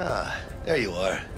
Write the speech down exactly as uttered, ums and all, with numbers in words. Ah, there you are.